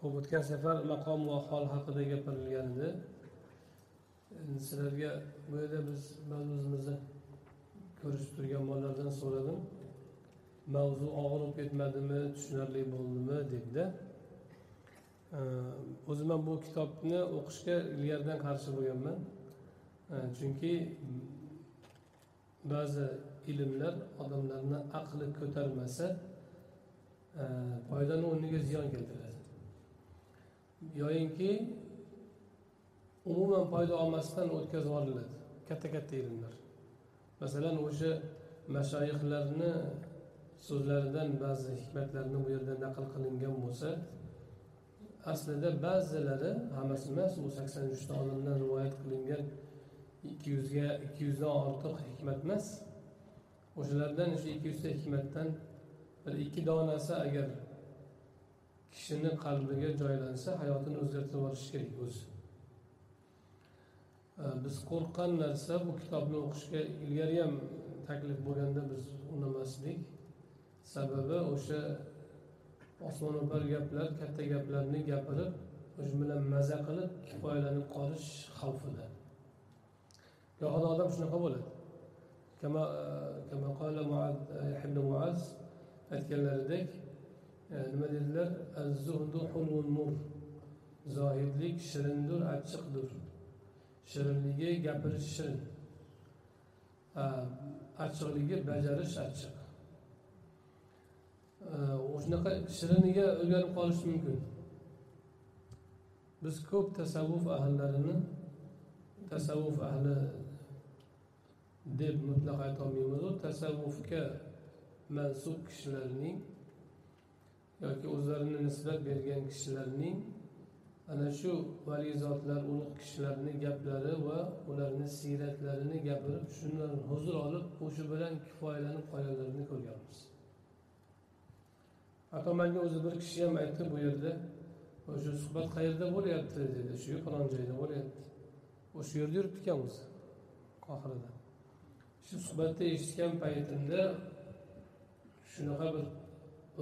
Xo'p, o'tgan safar maqom va ahvol haqida gapirilgan edi. Endi sizlarga bu yerda biz mavzuimizni ko'rishib turgan bolalardan so'radim. Mavzu og'irib ketmadimi, tushunarli bo'ldimi dedi. O'zim ham bu kitobni o'qishga ilgaridan qarshi bo'lganman. Chunki ba'zi ilmlar odamlarni aqli ko'tarmasa foydani o'rniga ziyon keltiradi. Yo'inki umuman foyda olmasdan o'tkazib olinadi katta-katta ilmlar. Masalan, o'sha mashayixlarni so'zlaridan ba'zi hikmatlarni bu yerda naql qilingan bo'lsa, aslida ba'zilari, hammasi emas, 83 ta olimdan rivoyat qilingan 200 dan ortiq hikmat emas. O'shalardan shu 200 ta hikmatdan bir ikki donasi agar kishini qalbiga joylansa, hayotini o'zgartirib olishi kerak o'zi. Biz qo'rqqan narsa bu kitobni o'qishga ilgari ham taklif bo'lganda biz unamasdik. Sababi o'sha osmono'par gaplar, katta gaplarni gapirib, o'sha bilan maza qilib kifoyalanib qolish xavfida. Yo'q, odam shunaqa bo'ladi. Kama qala Muaz ibn Muaz aytganlaridek, nima dedilar? Az-zuhdu hulvun nur. Zohidlik shirindir, achchiqdir. Shirinligi gapirish shirin. Achchiqligi bajarish achchiq. O'shanaqa shiriniga o'rganib qolish mumkin. Biz ko'p tasavvuf ahli deb mutlaq aytolmaymiz. Tasavvufga mansub kishilarning yoki o'zlarini nisbat bergan kishilarning ana shu valizotlar, ulug' kishilarning gaplari va ularning siyratlarini gapirib, shundan huzur olib, o'sha bilan kifoyalanib qolganlarini ko'rganmiz. Atamanga o'zi bir kishi ham aytdi bu yerda, o'sha suhbat qayerda bo'lyapti dedi, shu Qur'on joyida bo'lyapti. O'sha yerda yuribdi-kan o'zi, Qohirada. Shu suhbatda eshitgan paytimda shunaqa bir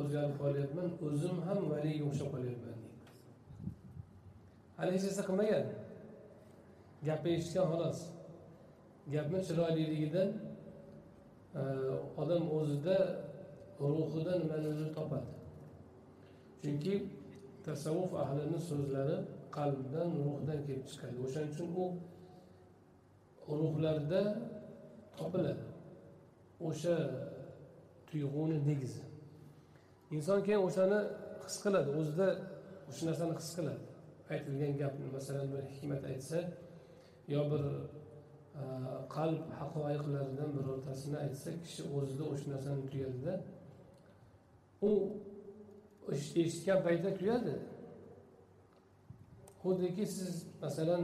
o'zgarib qolyapman, o'zim ham valiga o'xshab qolyapman deydi. Hali hech narsa qilmagan. Gapni eshitgan xolos. Gapni chiroyliligidan odam o'zida, ruhidan manzur topadi. Chunki tasavvuf ahlining so'zlari qalbdan, ruhdan kelib chiqadi. O'shaning uchun u ruhlarda topiladi. O'sha tuyg'uni degizi. Inson keyin o'shani his qiladi, o'zida o'sha narsani his qiladi. Aytilgan gapni, masalan, bir hikmat aytsa, yo bir qalb haqoiqlaridan birortasini aytsa, kishi o'zida o'sha narsani tuyadi. U eshitgan paytda tuyadi. Xuddiki siz masalan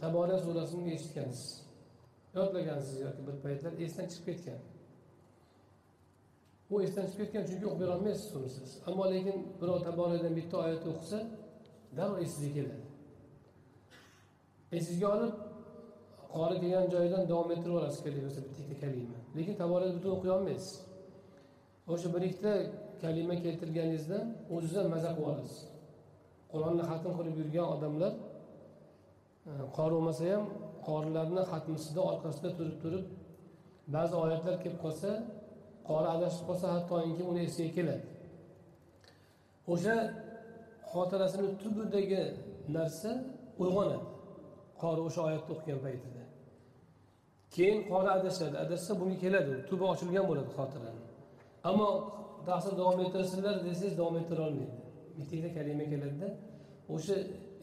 Tabora surasini eshitgansiz, yodlagansiz yoki bir paytlar esdan chiqib ketgan. U esdan chiqib ketgan chunki o'qib berolmaysiz uni siz. Ammo lekin birov Taboradan bitta oyat o'qisa, darrov esingizga keladi. Esingizga olib, qori degan joyidan davom ettirib olasiz kerak bo'lsa bitta kalima. Lekin Taborani butun o'qiy olmaysiz. O'sha bir ikkita kalima keltirganingizda o'zingizdan mazza qilib olasiz. Qur'onni xatm qilib yurgan odamlar qori bo'lmasa ham qorilarni xatmisida orqasida turib ba'zi oyatlar kelib qolsa, qori adashib qolsa, hattoki uni esiga keladi. O'sha xotirasini tubidagi narsa uyg'onadi. Qori o'sha oyatni o'qigan paytida. Keyin qori adashadi, adashsa bunga keladi, tubi ochilgan bo'ladi xotirani. Ammo darsni davom ettirsinlar desangiz, davom ettira olmaydi. Bitta kalima keladi-da, o'sha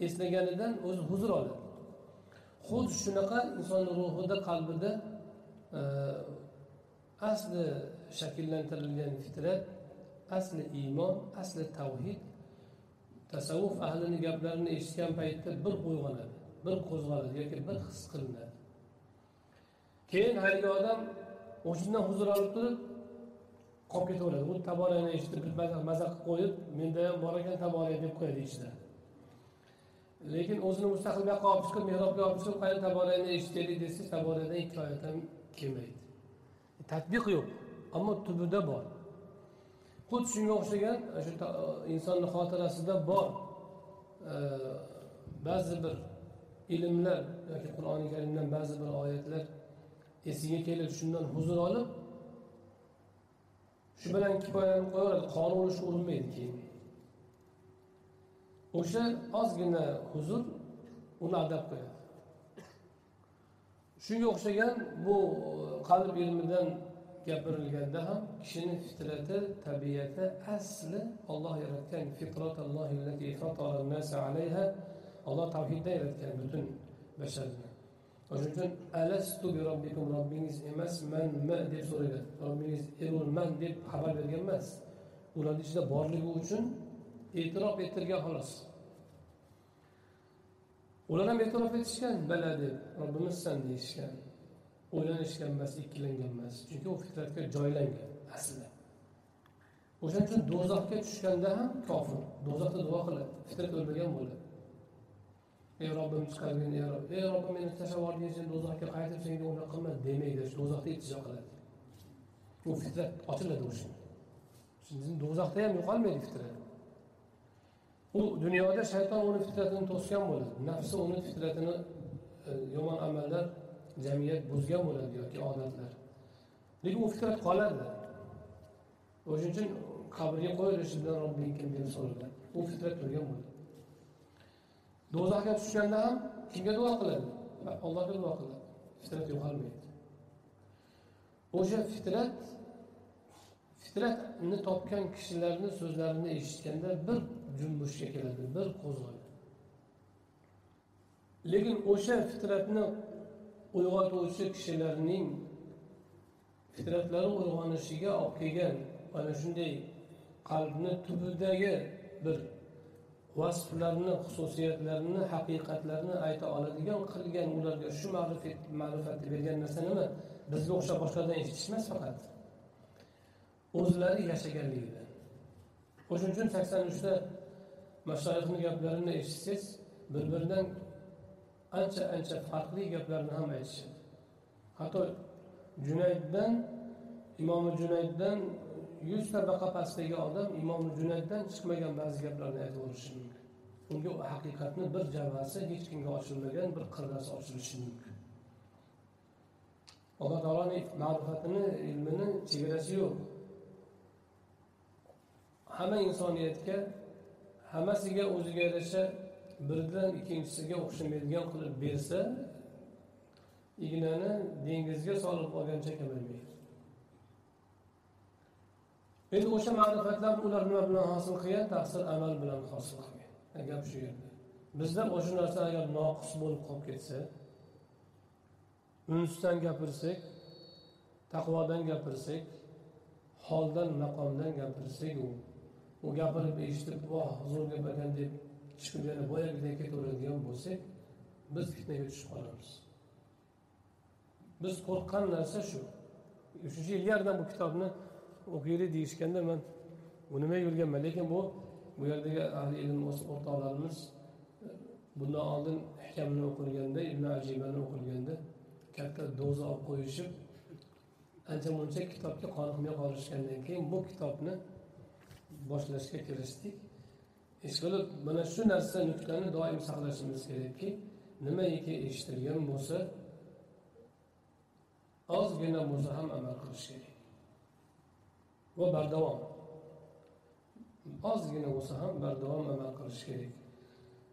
eslaganidan o'zi huzur oladi. Xuddi shunaqa insonning ruhida, qalbida asli shakllantirilgan fitrat, asli iymon, asli tavhid, tasavvuf ahlining gaplarini eshitgan paytda bir uyg'onadi, bir qo'zg'aladi yoki bir his qilinadi. Keyin har bir odam o'shindan huzur olib turib qolib ketaveradi. Bu Taborani eshitib, maza qilib qo'yib, menda ham bor ekan Taborani deb qo'yadi ichida. Lekin o'zini mustaqil yoqqa olib chiqib, mehrobga olib chiqib, qayerda Taborani eshitganlik desangiz, Taboradan ikki oyat ham kelmaydi. Tatbiq yo'q, ammo tubida bor. Qut shunga o'xshagan shu insonning xotirasida bor. Ba'zi bir ilmlar yoki Qur'oni Karimdan ba'zi bir oyatlar esiga kelib, shundan huzur olib, shu bilan kifoyalanib qo'yadi, qoni urishga urinmaydi keyin. O'sha ozgina huzur uni adab qo'yadi. Shunga o'xshagan bu qalb ilmidan gapirilganda ham kishini fitrati, tabiati asli Alloh yaratgan fitrat Allohillati fatara nasa alayha. Alloh tavhidda yaratgan butun basharni. O'sha uchun alastu bi robbikum, robbingiz emas, manmi deb so'raydi. Robbingiz erman deb xabar bergan emas. Ular ichida borligi uchun e'tirof ettirgan xolos. Ular ham e'tirof etishgan, bala deb, Robbimizsan deyishgan. O'ylanishgan emas, ikkilangan emas. Chunki u fitratga joylangan aslida. O'shaning uchun do'zaxga tushganda ham kofir, do'zaxda duo qiladi, fitrat o'lmagan bo'ladi. Ey Robbim, chiqargin, ey Robbim, ey Robbim, meni tashavorga sen do'zaxga qaytib senga o'rnak qilma demaydi, do'zaxda iltijo qiladi. U fitrat ochiladi o'sha. Shuningdek, do'zaxda ham yo'qolmaydi fitrat. O dünyada şeytan onun fitratini tosgan bo'ladi. Nafsi onun fitratini yomon amallar, jamiyat buzgan bo'ladi yoki odatlar. Lekin o fitrat qoladi. O'shuning uchun qabrga qo'yilishidan Robbingga deb so'raladi. O fitrat turgan bo'ladi. Do'zaxga tushganda ham kimga duo qiladi? Allohga duo qiladi. Fitrat yo'qolmaydi. O'sha fitratni topgan kishilarning so'zlarini eshitganda bir junbushga keladi, bir qo'zg'aladi. Lekin o'sha fitratni uyg'otuvchi kishilarning fitratlari uyg'onishiga olib kelgan mana shunday qalbni tubidagi bir vasflarni, xususiyatlarini, haqiqatlarini ayta oladigan qilgan ularga shu ma'rifatni bergan narsa nima? Bizga o'xshab boshqalardan eshitish emas faqat. O'zlari yashaganligidan. O'shuning uchun 83'te mashayixning gaplarini eshitsangiz, bir-biridan ancha farqli gaplarni ham aytishadi. Hatto Imom Junayddan 100 tabaqa pastdagi odam Imom Junayddan chiqmagan ba'zi gaplarni aytib o'tishi mumkin. Unga haqiqatni bir javasi hech kimga ochilmagan bir qirrasi ochilishi mumkin. Alloh taoloning ma'rifatini, ilmini chegarasi yo'q. Hamma insoniyatga, hammasiga o'ziga yarasha birdan ikkinchisiga o'xshamaydigan qilib bersa, ignani dengizga solib olgancha kamamaydi. Endi o'sha ma'rifatlar ular nima bilan hosil qilgan? Ta'sir amal bilan hosil qilgan. Agar shu yerda bizda o'sha narsa agar noqis bo'lib qolib ketsa, unsidan gapirsak, taqvodan gapirsak, holdan, maqomdan gapirsak, u gapirib eshitib, voh, huzurga bergan deb chiqib yana boyagiday ketaveradigan bo'lsak, biz fitnaga tushib qolamiz. Biz qo'rqqan narsa shu. 3-yillardan bu kitobni o'qiylik deyishganda men bu nimaga yurganman, lekin bu yerdagi ahli ilm o'rtoqlarimiz bundan oldin hikmni o'qilganda, Ibn Ajibani o'qilganda katta doza olib qo'yishib, ancha-muncha kitobga qoniqmay qolishgandan keyin bu kitobni boshlashga kirishdik. Ishqilib, mana shu narsa nuqtani doim saqlashimiz kerakki, nimaiki eshitilgan bo'lsa, ozgina bo'lsa ham amal qilish kerak. Va bardavom. Ozgina bo'lsa ham bardavom amal qilish kerak.